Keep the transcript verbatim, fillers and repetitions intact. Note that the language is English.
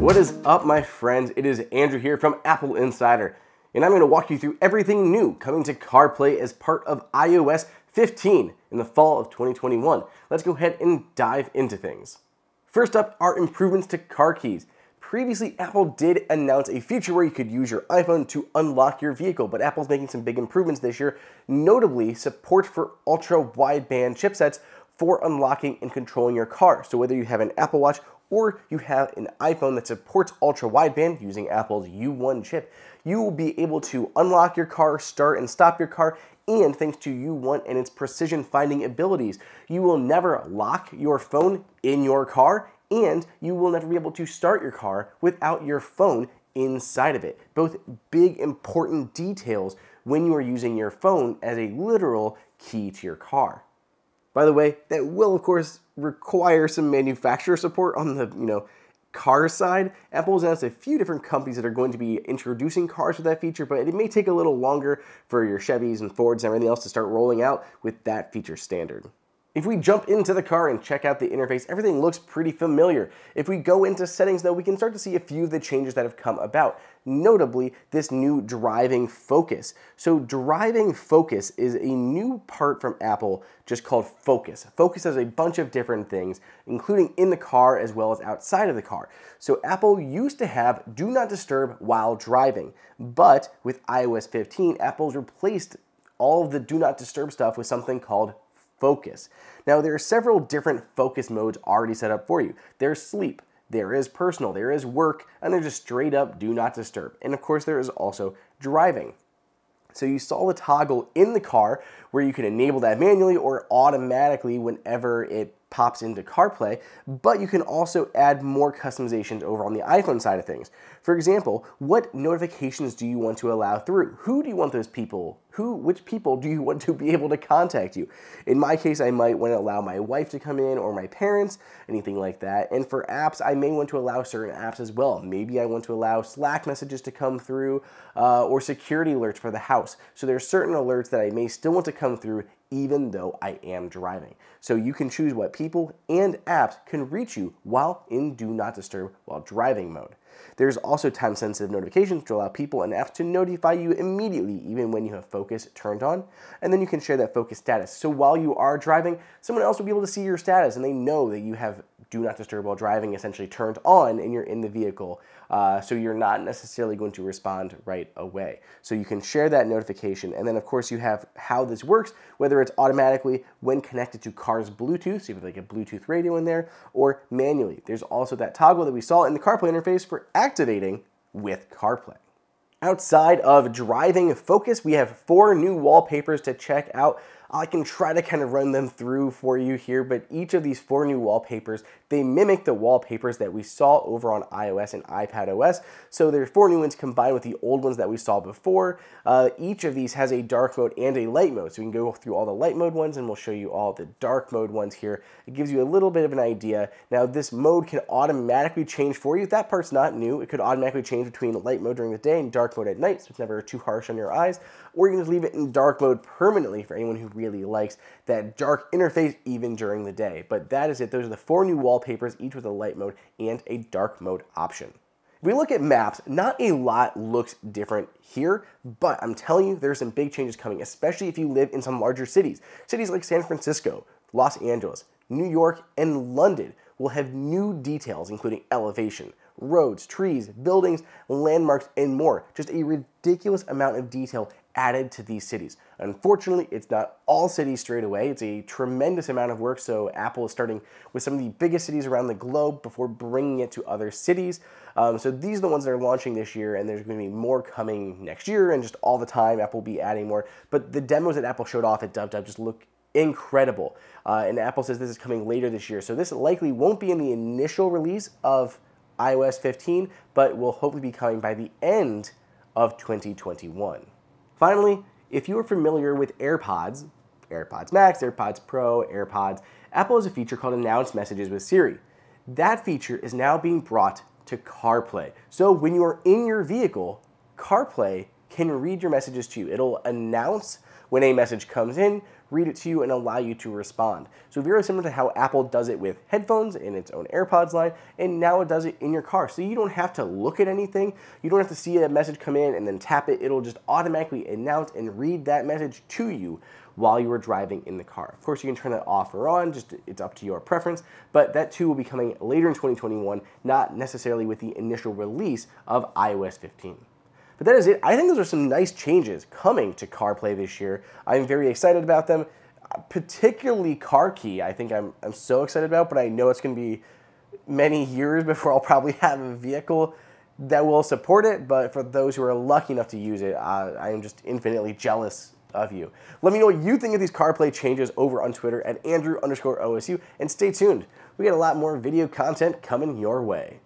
What is up, my friends? It is Andrew here from Apple Insider, and I'm going to walk you through everything new coming to CarPlay as part of i O S fifteen in the fall of twenty twenty-one. Let's go ahead and dive into things. First up are improvements to car keys. Previously, Apple did announce a feature where you could use your iPhone to unlock your vehicle, but Apple's making some big improvements this year, notably support for ultra-wideband chipsets for unlocking and controlling your car. So whether you have an Apple Watch or you have an iPhone that supports ultra-wideband using Apple's U one chip, you will be able to unlock your car, start and stop your car, and thanks to U one and its precision finding abilities, you will never lock your phone in your car, and you will never be able to start your car without your phone inside of it. Both big, important details when you are using your phone as a literal key to your car. By the way, that will, of course, require some manufacturer support on the, you know, car side. Apple's announced a few different companies that are going to be introducing cars with that feature, but it may take a little longer for your Chevys and Fords and everything else to start rolling out with that feature standard. If we jump into the car and check out the interface, everything looks pretty familiar. If we go into settings, though, we can start to see a few of the changes that have come about, notably this new driving focus. So driving focus is a new part from Apple just called Focus. Focus has a bunch of different things, including in the car as well as outside of the car. So Apple used to have Do Not Disturb while driving, but with i O S fifteen, Apple's replaced all of the Do Not Disturb stuff with something called Focus. Now, there are several different focus modes already set up for you. There's sleep, there is personal, there is work, and there's just straight up do not disturb. And of course, there is also driving. So you saw the toggle in the car where you can enable that manually or automatically whenever it pops into CarPlay, but you can also add more customizations over on the iPhone side of things. For example, what notifications do you want to allow through? Who do you want those people? Who, which people do you want to be able to contact you? In my case, I might want to allow my wife to come in or my parents, anything like that. And for apps, I may want to allow certain apps as well. Maybe I want to allow Slack messages to come through uh, or security alerts for the house. So there are certain alerts that I may still want to come through even though I am driving. So you can choose what people and apps can reach you while in Do Not Disturb while driving mode. There's also time-sensitive notifications to allow people and apps to notify you immediately, even when you have Focus turned on. And then you can share that Focus status. So while you are driving, someone else will be able to see your status, and they know that you have Do Not Disturb while driving essentially turned on and you're in the vehicle. Uh, so you're not necessarily going to respond right away. So you can share that notification. And then, of course, you have how this works, whether it's automatically when connected to car's Bluetooth, so you have like a Bluetooth radio in there, or manually. There's also that toggle that we saw in the CarPlay interface for activating with CarPlay. Outside of driving focus, we have four new wallpapers to check out. I can try to kind of run them through for you here, but each of these four new wallpapers, they mimic the wallpapers that we saw over on iOS and iPadOS. So there are four new ones combined with the old ones that we saw before. Uh, each of these has a dark mode and a light mode. So we can go through all the light mode ones and we'll show you all the dark mode ones here. It gives you a little bit of an idea. Now, this mode can automatically change for you. That part's not new. It could automatically change between light mode during the day and dark mode at night, so it's never too harsh on your eyes, or you can just leave it in dark mode permanently for anyone who really likes that dark interface even during the day. But that is it. Those are the four new wallpapers, each with a light mode and a dark mode option. If we look at Maps, not a lot looks different here, but I'm telling you, there are some big changes coming, especially if you live in some larger cities. Cities like San Francisco, Los Angeles, New York, and London will have new details, including elevation, roads, trees, buildings, landmarks, and more. Just a ridiculous amount of detail added to these cities. Unfortunately, it's not all cities straight away. It's a tremendous amount of work, so Apple is starting with some of the biggest cities around the globe before bringing it to other cities. Um, so these are the ones that are launching this year, and there's going to be more coming next year, and just all the time Apple will be adding more. But the demos that Apple showed off at dub dub just look incredible. Uh, and Apple says this is coming later this year, so this likely won't be in the initial release of i O S fifteen, but will hopefully be coming by the end of twenty twenty-one. Finally, if you are familiar with AirPods, AirPods Max, AirPods Pro, AirPods, Apple has a feature called Announce Messages with Siri. That feature is now being brought to CarPlay. So when you are in your vehicle, CarPlay can read your messages to you. It'll announce when a message comes in, read it to you and allow you to respond. So very similar to how Apple does it with headphones in its own AirPods line, and now it does it in your car. So you don't have to look at anything. You don't have to see a message come in and then tap it. It'll just automatically announce and read that message to you while you are driving in the car. Of course, you can turn that off or on, just it's up to your preference, but that too will be coming later in twenty twenty-one, not necessarily with the initial release of i O S fifteen. But that is it. I think those are some nice changes coming to CarPlay this year. I'm very excited about them, particularly CarKey. I think I'm, I'm so excited about, but I know it's going to be many years before I'll probably have a vehicle that will support it. But for those who are lucky enough to use it, uh, I am just infinitely jealous of you. Let me know what you think of these CarPlay changes over on Twitter at Andrew underscore O S U, and stay tuned. We got a lot more video content coming your way.